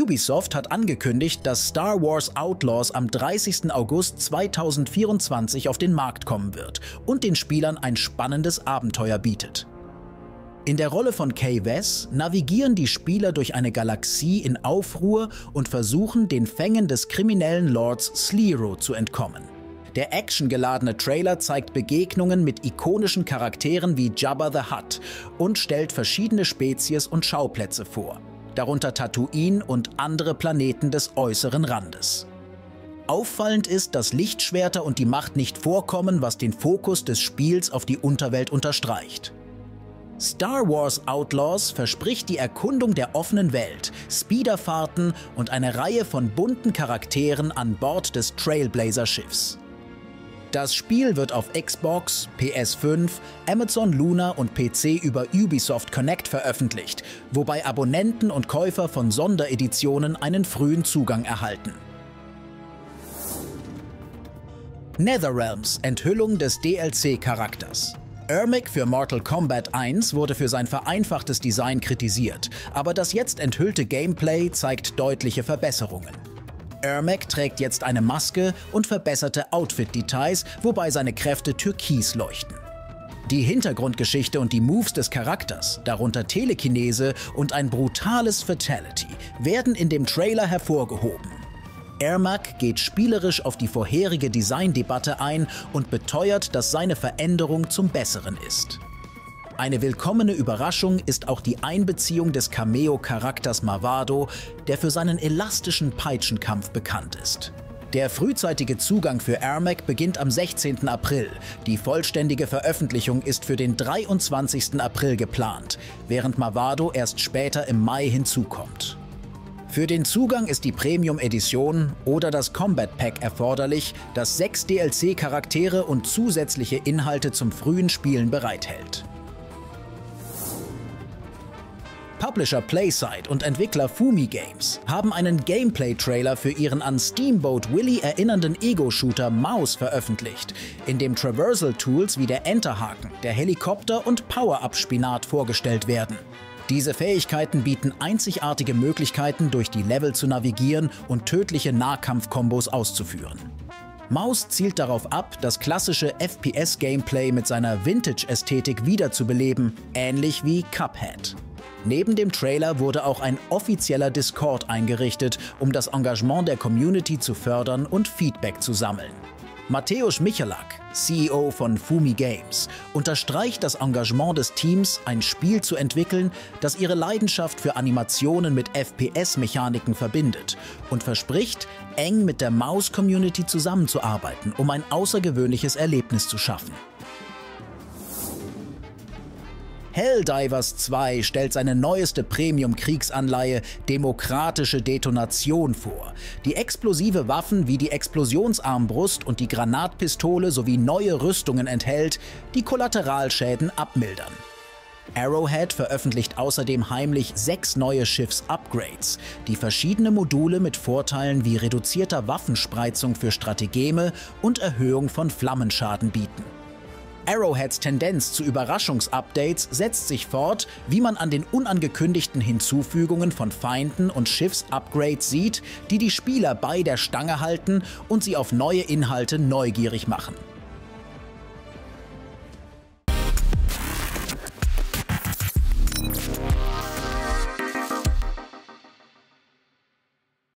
Ubisoft hat angekündigt, dass Star Wars Outlaws am 30. August 2024 auf den Markt kommen wird und den Spielern ein spannendes Abenteuer bietet. In der Rolle von Kay Vess navigieren die Spieler durch eine Galaxie in Aufruhr und versuchen, den Fängen des kriminellen Lords Sliro zu entkommen. Der actiongeladene Trailer zeigt Begegnungen mit ikonischen Charakteren wie Jabba the Hutt und stellt verschiedene Spezies und Schauplätze vor, darunter Tatooine und andere Planeten des äußeren Randes. Auffallend ist, dass Lichtschwerter und die Macht nicht vorkommen, was den Fokus des Spiels auf die Unterwelt unterstreicht. Star Wars Outlaws verspricht die Erkundung der offenen Welt, Speederfahrten und eine Reihe von bunten Charakteren an Bord des Trailblazer-Schiffs. Das Spiel wird auf Xbox, PS5, Amazon Luna und PC über Ubisoft Connect veröffentlicht, wobei Abonnenten und Käufer von Sondereditionen einen frühen Zugang erhalten. NetherRealms Enthüllung des DLC-Charakters. Ermac für Mortal Kombat 1 wurde für sein vereinfachtes Design kritisiert, aber das jetzt enthüllte Gameplay zeigt deutliche Verbesserungen. Ermac trägt jetzt eine Maske und verbesserte Outfit-Details, wobei seine Kräfte türkis leuchten. Die Hintergrundgeschichte und die Moves des Charakters, darunter Telekinese und ein brutales Fatality, werden in dem Trailer hervorgehoben. Ermac geht spielerisch auf die vorherige Designdebatte ein und beteuert, dass seine Veränderung zum Besseren ist. Eine willkommene Überraschung ist auch die Einbeziehung des Cameo-Charakters Mavado, der für seinen elastischen Peitschenkampf bekannt ist. Der frühzeitige Zugang für Ermac beginnt am 16. April. Die vollständige Veröffentlichung ist für den 23. April geplant, während Mavado erst später im Mai hinzukommt. Für den Zugang ist die Premium-Edition oder das Combat Pack erforderlich, das 6 DLC-Charaktere und zusätzliche Inhalte zum frühen Spielen bereithält. Publisher PlaySide und Entwickler Fumi Games haben einen Gameplay-Trailer für ihren an Steamboat Willie erinnernden Ego-Shooter Mouse veröffentlicht, in dem Traversal-Tools wie der Enterhaken, der Helikopter und Power-Up-Spinat vorgestellt werden. Diese Fähigkeiten bieten einzigartige Möglichkeiten, durch die Level zu navigieren und tödliche Nahkampfkombos auszuführen. Mouse zielt darauf ab, das klassische FPS-Gameplay mit seiner Vintage-Ästhetik wiederzubeleben, ähnlich wie Cuphead. Neben dem Trailer wurde auch ein offizieller Discord eingerichtet, um das Engagement der Community zu fördern und Feedback zu sammeln. Mateusz Michalak, CEO von Fumi Games, unterstreicht das Engagement des Teams, ein Spiel zu entwickeln, das ihre Leidenschaft für Animationen mit FPS-Mechaniken verbindet und verspricht, eng mit der Mouse-Community zusammenzuarbeiten, um ein außergewöhnliches Erlebnis zu schaffen. Helldivers 2 stellt seine neueste Premium-Kriegsanleihe Demokratische Detonation vor, die explosive Waffen wie die Explosionsarmbrust und die Granatpistole sowie neue Rüstungen enthält, die Kollateralschäden abmildern. Arrowhead veröffentlicht außerdem heimlich 6 neue Schiffs-Upgrades, die verschiedene Module mit Vorteilen wie reduzierter Waffenspreizung für Strategeme und Erhöhung von Flammenschaden bieten. Arrowheads Tendenz zu Überraschungsupdates setzt sich fort, wie man an den unangekündigten Hinzufügungen von Feinden und Schiffs-Upgrades sieht, die die Spieler bei der Stange halten und sie auf neue Inhalte neugierig machen.